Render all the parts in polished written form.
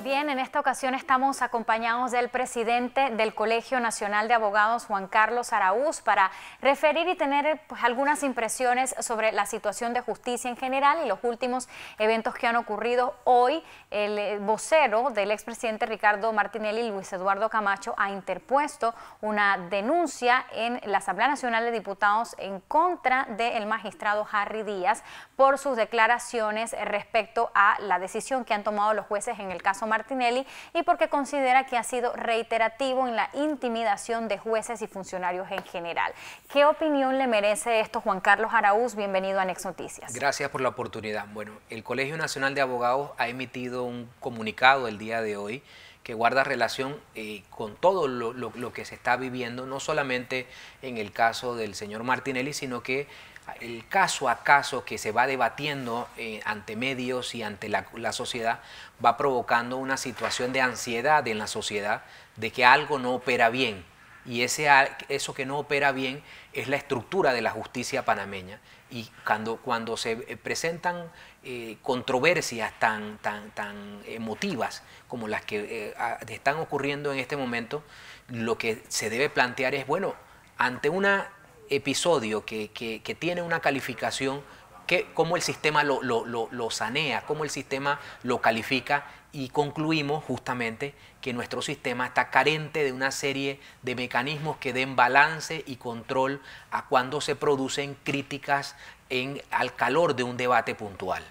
Bien, en esta ocasión estamos acompañados del presidente del Colegio Nacional de Abogados, Juan Carlos Araúz, para referir y tener algunas impresiones sobre la situación de justicia en general y los últimos eventos que han ocurrido. Hoy el vocero del expresidente Ricardo Martinelli, Luis Eduardo Camacho, ha interpuesto una denuncia en la Asamblea Nacional de Diputados en contra del magistrado Harry Díaz por sus declaraciones respecto a la decisión que han tomado los jueces en el caso Martinelli y porque considera que ha sido reiterativo en la intimidación de jueces y funcionarios en general. ¿Qué opinión le merece esto, Juan Carlos Araúz? Bienvenido a NexNoticias. Gracias por la oportunidad. Bueno, el Colegio Nacional de Abogados ha emitido un comunicado el día de hoy que guarda relación con todo lo que se está viviendo, no solamente en el caso del señor Martinelli, sino que el caso a caso que se va debatiendo ante medios y ante la sociedad va provocando una situación de ansiedad en la sociedad de que algo no opera bien. Y eso que no opera bien es la estructura de la justicia panameña. Y cuando se presentan controversias tan emotivas como las que están ocurriendo en este momento, lo que se debe plantear es, bueno, ante un episodio que tiene una calificación, cómo el sistema lo sanea, cómo el sistema lo califica, y concluimos justamente que nuestro sistema está carente de una serie de mecanismos que den balance y control a cuando se producen críticas al calor de un debate puntual.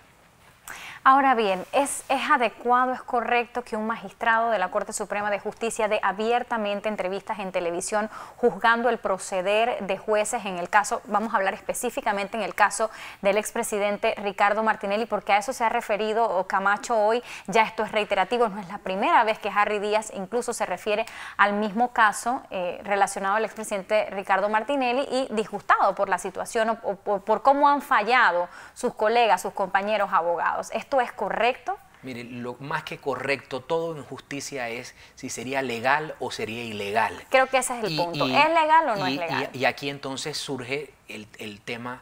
Ahora bien, ¿es adecuado, es correcto que un magistrado de la Corte Suprema de Justicia dé abiertamente entrevistas en televisión juzgando el proceder de jueces en el caso, vamos a hablar específicamente en el caso del expresidente Ricardo Martinelli, porque a eso se ha referido Camacho hoy, ya esto es reiterativo, no es la primera vez que Harry Díaz incluso se refiere al mismo caso relacionado al expresidente Ricardo Martinelli y disgustado por la situación o por cómo han fallado sus colegas, sus compañeros abogados? ¿Esto es correcto? Mire, lo más que correcto, todo en justicia es si sería legal o sería ilegal. Creo que ese es el punto. ¿Es legal o no es legal? Y aquí entonces surge el tema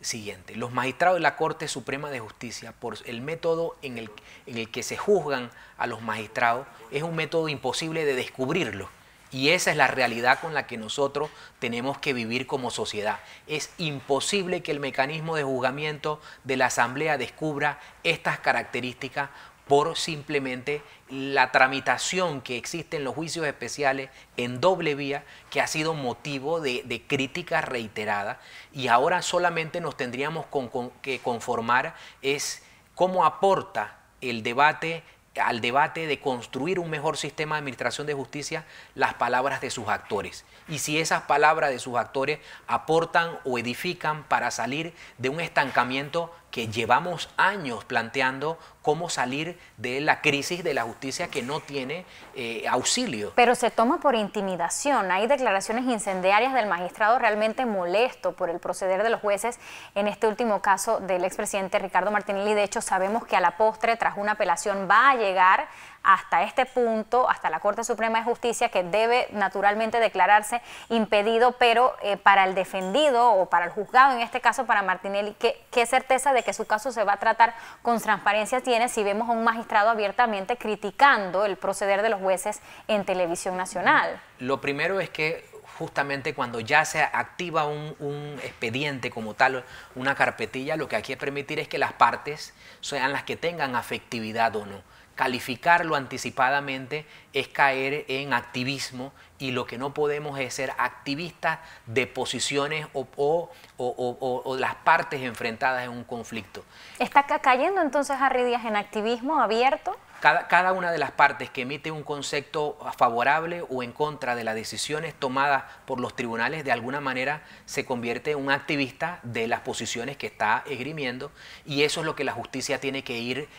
siguiente. Los magistrados de la Corte Suprema de Justicia, por el método en el que se juzgan a los magistrados, es un método imposible de descubrirlo. Y esa es la realidad con la que nosotros tenemos que vivir como sociedad. Es imposible que el mecanismo de juzgamiento de la Asamblea descubra estas características por simplemente la tramitación que existe en los juicios especiales en doble vía, que ha sido motivo de críticas reiteradas. Y ahora solamente nos tendríamos que conformar es cómo aporta el debate al debate de construir un mejor sistema de administración de justicia las palabras de sus actores. Y si esas palabras de sus actores aportan o edifican para salir de un estancamiento que llevamos años planteando, cómo salir de la crisis de la justicia que no tiene auxilio. Pero se toma por intimidación. Hay declaraciones incendiarias del magistrado realmente molesto por el proceder de los jueces en este último caso del expresidente Ricardo Martinelli. De hecho, sabemos que a la postre, tras una apelación, va a llegar hasta este punto, hasta la Corte Suprema de Justicia, que debe naturalmente declararse impedido, pero para el defendido o para el juzgado, en este caso para Martinelli, ¿qué certeza de que su caso se va a tratar con transparencia tiene si vemos a un magistrado abiertamente criticando el proceder de los jueces en televisión nacional? Lo primero es que justamente cuando ya se activa un expediente como tal, una carpetilla, lo que hay que permitir es que las partes sean las que tengan afectividad o no. Calificarlo anticipadamente es caer en activismo, y lo que no podemos es ser activistas de posiciones o las partes enfrentadas en un conflicto. ¿Está cayendo entonces Harry Díaz en activismo abierto? Cada una de las partes que emite un concepto favorable o en contra de las decisiones tomadas por los tribunales, de alguna manera se convierte en un activista de las posiciones que está esgrimiendo, y eso es lo que la justicia tiene que ir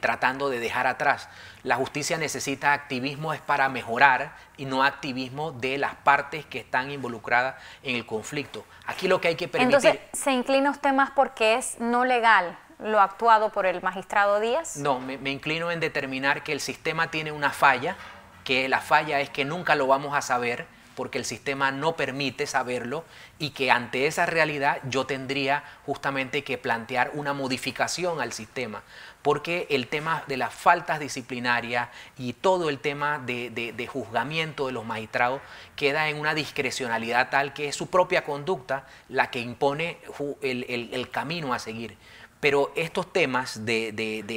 tratando de dejar atrás. La justicia necesita activismo es para mejorar y no activismo de las partes que están involucradas en el conflicto. Aquí lo que hay que permitir... Entonces, ¿se inclina usted más porque es no legal lo actuado por el magistrado Díaz? No, me inclino en determinar que el sistema tiene una falla, que la falla es que nunca lo vamos a saber porque el sistema no permite saberlo, y que ante esa realidad yo tendría justamente que plantear una modificación al sistema, porque el tema de las faltas disciplinarias y todo el tema de juzgamiento de los magistrados queda en una discrecionalidad tal que es su propia conducta la que impone el camino a seguir. Pero estos temas de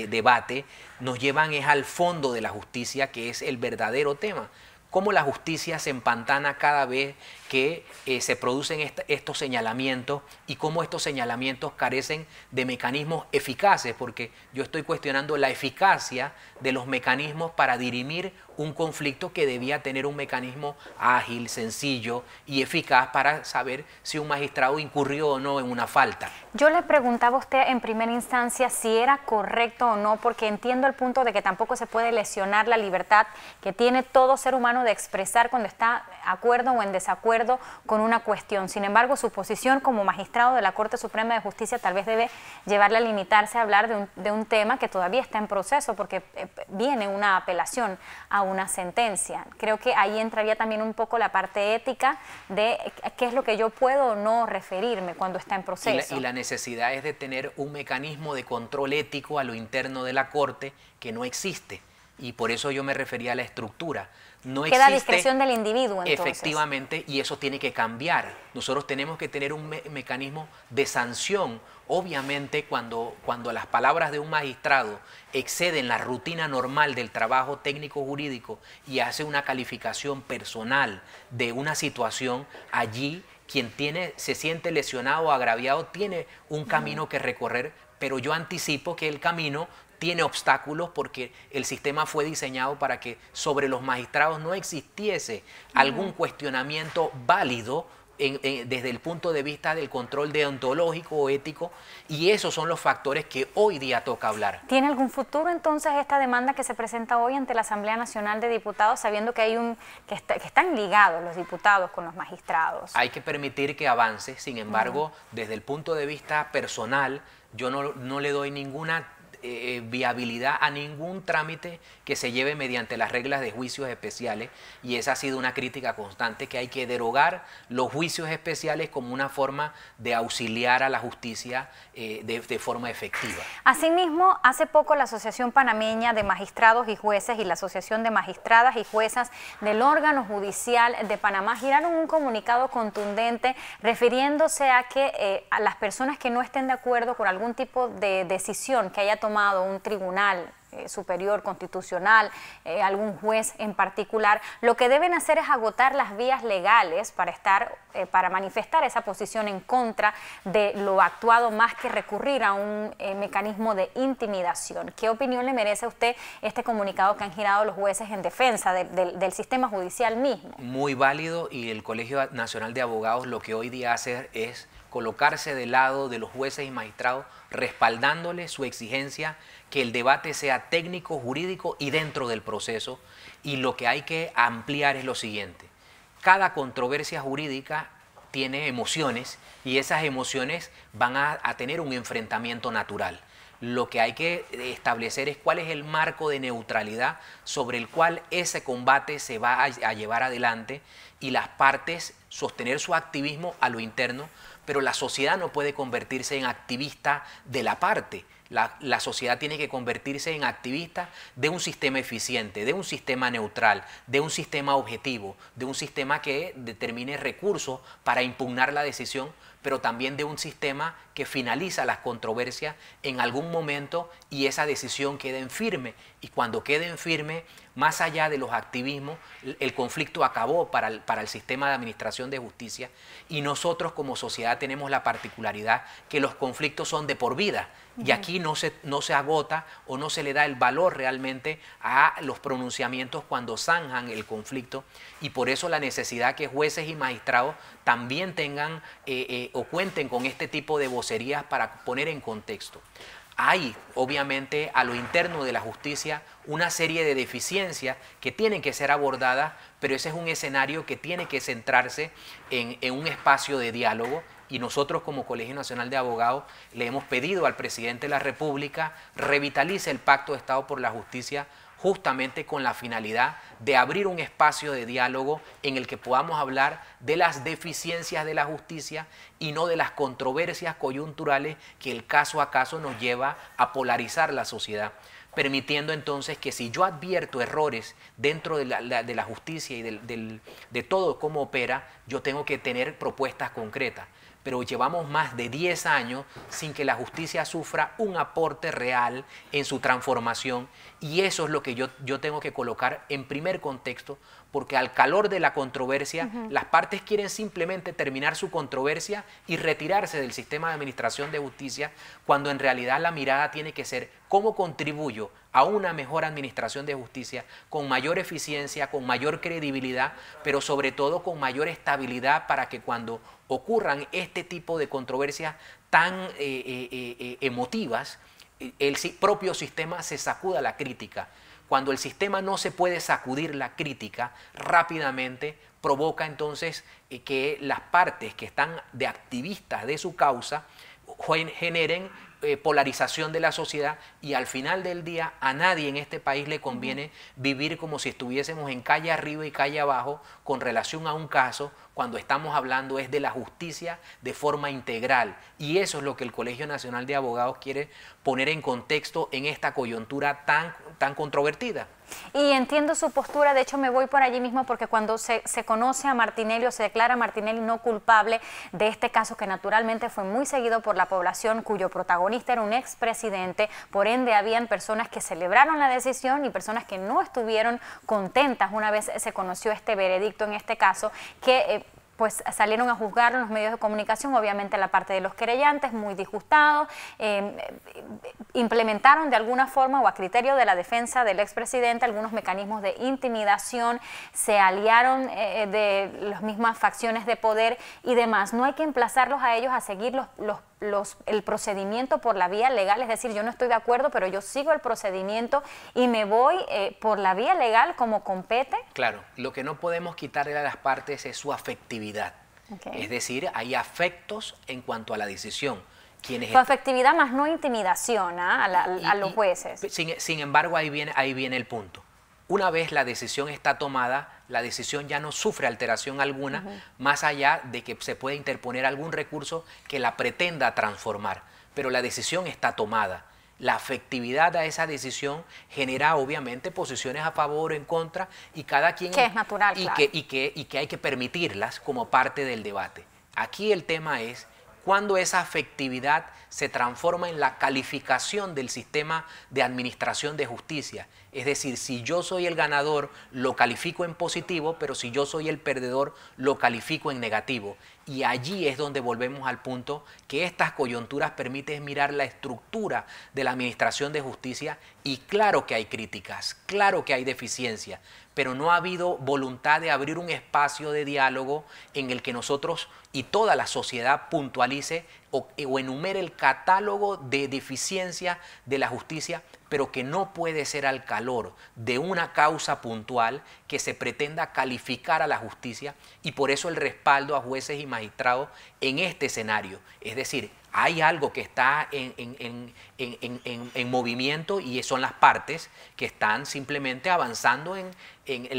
debate nos llevan es al fondo de la justicia, que es el verdadero tema. Cómo la justicia se empantana cada vez que se producen estos señalamientos, y cómo estos señalamientos carecen de mecanismos eficaces, porque yo estoy cuestionando la eficacia de los mecanismos para dirimir un conflicto que debía tener un mecanismo ágil, sencillo y eficaz para saber si un magistrado incurrió o no en una falta. Yo le preguntaba a usted en primera instancia si era correcto o no, porque entiendo el punto de que tampoco se puede lesionar la libertad que tiene todo ser humano de expresar cuando está de acuerdo o en desacuerdo con una cuestión. Sin embargo, su posición como magistrado de la Corte Suprema de Justicia tal vez debe llevarle a limitarse a hablar de un tema que todavía está en proceso, porque viene una apelación a una sentencia. Creo que ahí entraría también un poco la parte ética de qué es lo que yo puedo o no referirme cuando está en proceso. Y la necesidad es de tener un mecanismo de control ético a lo interno de la Corte que no existe. Y por eso yo me refería a la estructura. No queda a discreción del individuo, entonces. Efectivamente, y eso tiene que cambiar. Nosotros tenemos que tener un mecanismo de sanción. Obviamente, cuando las palabras de un magistrado exceden la rutina normal del trabajo técnico-jurídico y hace una calificación personal de una situación, allí quien se siente lesionado o agraviado tiene un camino que recorrer, pero yo anticipo que el camino tiene obstáculos, porque el sistema fue diseñado para que sobre los magistrados no existiese algún cuestionamiento válido desde el punto de vista del control deontológico o ético, y esos son los factores que hoy día toca hablar. ¿Tiene algún futuro entonces esta demanda que se presenta hoy ante la Asamblea Nacional de Diputados, sabiendo que hay que están ligados los diputados con los magistrados? Hay que permitir que avance. Sin embargo, desde el punto de vista personal, yo no le doy ninguna viabilidad a ningún trámite que se lleve mediante las reglas de juicios especiales, y esa ha sido una crítica constante, que hay que derogar los juicios especiales como una forma de auxiliar a la justicia de forma efectiva. Asimismo, hace poco la Asociación Panameña de Magistrados y Jueces y la Asociación de Magistradas y Juezas del órgano judicial de Panamá giraron un comunicado contundente refiriéndose a que a las personas que no estén de acuerdo con algún tipo de decisión que haya tomado un tribunal superior constitucional, algún juez en particular, lo que deben hacer es agotar las vías legales para manifestar esa posición en contra de lo actuado, más que recurrir a un mecanismo de intimidación. ¿Qué opinión le merece a usted este comunicado que han girado los jueces en defensa del sistema judicial mismo? Muy válido, y el Colegio Nacional de Abogados lo que hoy día hace es colocarse del lado de los jueces y magistrados, respaldándole su exigencia que el debate sea técnico, jurídico y dentro del proceso. Y lo que hay que ampliar es lo siguiente: cada controversia jurídica tiene emociones, y esas emociones van a tener un enfrentamiento natural. Lo que hay que establecer es cuál es el marco de neutralidad sobre el cual ese combate se va a llevar adelante, y las partes sostener su activismo a lo interno, pero la sociedad no puede convertirse en activista de la parte. La sociedad tiene que convertirse en activista de un sistema eficiente, de un sistema neutral, de un sistema objetivo, de un sistema que determine recursos para impugnar la decisión, pero también de un sistema que finaliza las controversias en algún momento y esa decisión queda en firme. Y cuando quede en firme, más allá de los activismos, el conflicto acabó para el sistema de administración de justicia, y nosotros como sociedad tenemos la particularidad que los conflictos son de por vida, y aquí no se agota o no se le da el valor realmente a los pronunciamientos cuando zanjan el conflicto, y por eso la necesidad que jueces y magistrados también tengan o cuenten con este tipo de vocerías para poner en contexto. Hay, obviamente, a lo interno de la justicia una serie de deficiencias que tienen que ser abordadas, pero ese es un escenario que tiene que centrarse en un espacio de diálogo. Y nosotros como Colegio Nacional de Abogados le hemos pedido al presidente de la República revitalice el Pacto de Estado por la Justicia justamente con la finalidad de abrir un espacio de diálogo en el que podamos hablar de las deficiencias de la justicia y no de las controversias coyunturales que el caso a caso nos lleva a polarizar la sociedad, permitiendo entonces que si yo advierto errores dentro de la justicia y de todo cómo opera, yo tengo que tener propuestas concretas. Pero llevamos más de 10 años sin que la justicia sufra un aporte real en su transformación, y eso es lo que yo tengo que colocar en primer contexto, porque al calor de la controversia, las partes quieren simplemente terminar su controversia y retirarse del sistema de administración de justicia, cuando en realidad la mirada tiene que ser cómo contribuyo a una mejor administración de justicia, con mayor eficiencia, con mayor credibilidad, pero sobre todo con mayor estabilidad, para que cuando ocurran este tipo de controversias tan emotivas, el propio sistema se sacuda la crítica. Cuando el sistema no se puede sacudir la crítica rápidamente, provoca entonces que las partes que están de activistas de su causa generen polarización de la sociedad, y al final del día a nadie en este país le conviene vivir como si estuviésemos en calle arriba y calle abajo con relación a un caso, cuando estamos hablando es de la justicia de forma integral, y eso es lo que el Colegio Nacional de Abogados quiere poner en contexto en esta coyuntura tan controvertida. Y entiendo su postura, de hecho me voy por allí mismo, porque cuando se conoce a Martinelli, o se declara a Martinelli no culpable de este caso, que naturalmente fue muy seguido por la población, cuyo protagonista era un expresidente, por ende habían personas que celebraron la decisión y personas que no estuvieron contentas una vez se conoció este veredicto en este caso, que pues salieron a juzgarlo en los medios de comunicación, obviamente la parte de los querellantes, muy disgustados, implementaron de alguna forma, o a criterio de la defensa del expresidente, algunos mecanismos de intimidación, se aliaron de las mismas facciones de poder y demás. No hay que emplazarlos a ellos a seguir el procedimiento por la vía legal, es decir, yo no estoy de acuerdo, pero yo sigo el procedimiento y me voy por la vía legal como compete. Claro, lo que no podemos quitarle a las partes es su afectividad, okay. Es decir, hay afectos en cuanto a la decisión. Su afectividad más no intimidación a los jueces. Sin embargo, ahí viene el punto. Una vez la decisión está tomada, la decisión ya no sufre alteración alguna, más allá de que se pueda interponer algún recurso que la pretenda transformar. Pero la decisión está tomada. La afectividad a esa decisión genera obviamente posiciones a favor o en contra, y cada quien... Que es natural, claro. Y que hay que permitirlas como parte del debate. Aquí el tema es cuando esa afectividad se transforma en la calificación del sistema de administración de justicia. Es decir, si yo soy el ganador, lo califico en positivo, pero si yo soy el perdedor, lo califico en negativo. Y allí es donde volvemos al punto que estas coyunturas permiten mirar la estructura de la administración de justicia, y claro que hay críticas, claro que hay deficiencias, pero no ha habido voluntad de abrir un espacio de diálogo en el que nosotros y toda la sociedad puntualice o enumere el catálogo de deficiencias de la justicia, pero que no puede ser al calor de una causa puntual que se pretenda calificar a la justicia, y por eso el respaldo a jueces y magistrados en este escenario. Es decir, hay algo que está en movimiento, y son las partes que están simplemente avanzando en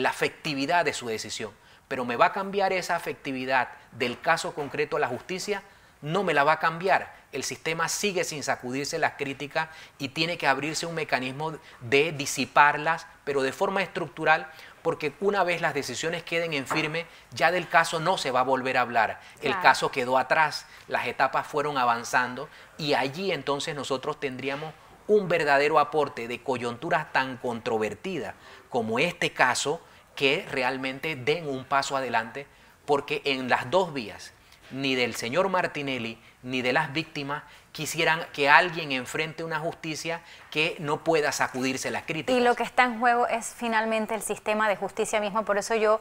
la afectividad de su decisión. Pero ¿me va a cambiar esa afectividad del caso concreto a la justicia? No me la va a cambiar. El sistema sigue sin sacudirse las críticas y tiene que abrirse un mecanismo de disiparlas, pero de forma estructural, porque una vez las decisiones queden en firme, ya del caso no se va a volver a hablar. Claro. El caso quedó atrás, las etapas fueron avanzando, y allí entonces nosotros tendríamos un verdadero aporte de coyunturas tan controvertidas como este caso, que realmente den un paso adelante, porque en las dos vías, ni del señor Martinelli ni de las víctimas quisieran que alguien enfrente una justicia que no pueda sacudirse las críticas. Y lo que está en juego es finalmente el sistema de justicia mismo, por eso yo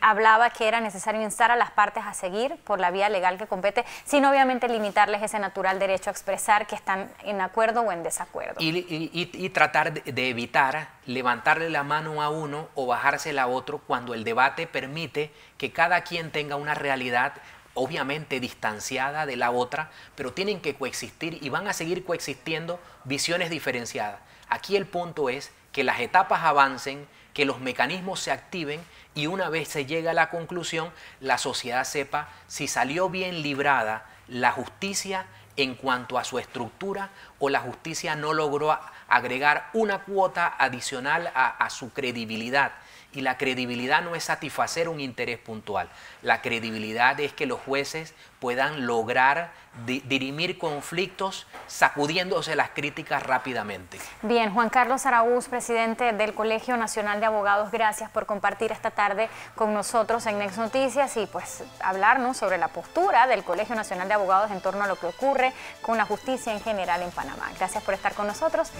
hablaba que era necesario instar a las partes a seguir por la vía legal que compete, sin obviamente limitarles ese natural derecho a expresar que están en acuerdo o en desacuerdo. Y tratar de evitar levantarle la mano a uno o bajársela a otro, cuando el debate permite que cada quien tenga una realidad obviamente distanciada de la otra, pero tienen que coexistir y van a seguir coexistiendo visiones diferenciadas. Aquí el punto es que las etapas avancen, que los mecanismos se activen y una vez se llega a la conclusión, la sociedad sepa si salió bien librada la justicia en cuanto a su estructura o la justicia no logró agregar una cuota adicional a su credibilidad. Y la credibilidad no es satisfacer un interés puntual. La credibilidad es que los jueces puedan lograr dirimir conflictos sacudiéndose las críticas rápidamente. Bien, Juan Carlos Araúz, presidente del Colegio Nacional de Abogados, gracias por compartir esta tarde con nosotros en NexNoticias y pues hablarnos sobre la postura del Colegio Nacional de Abogados en torno a lo que ocurre con la justicia en general en Panamá. Gracias por estar con nosotros.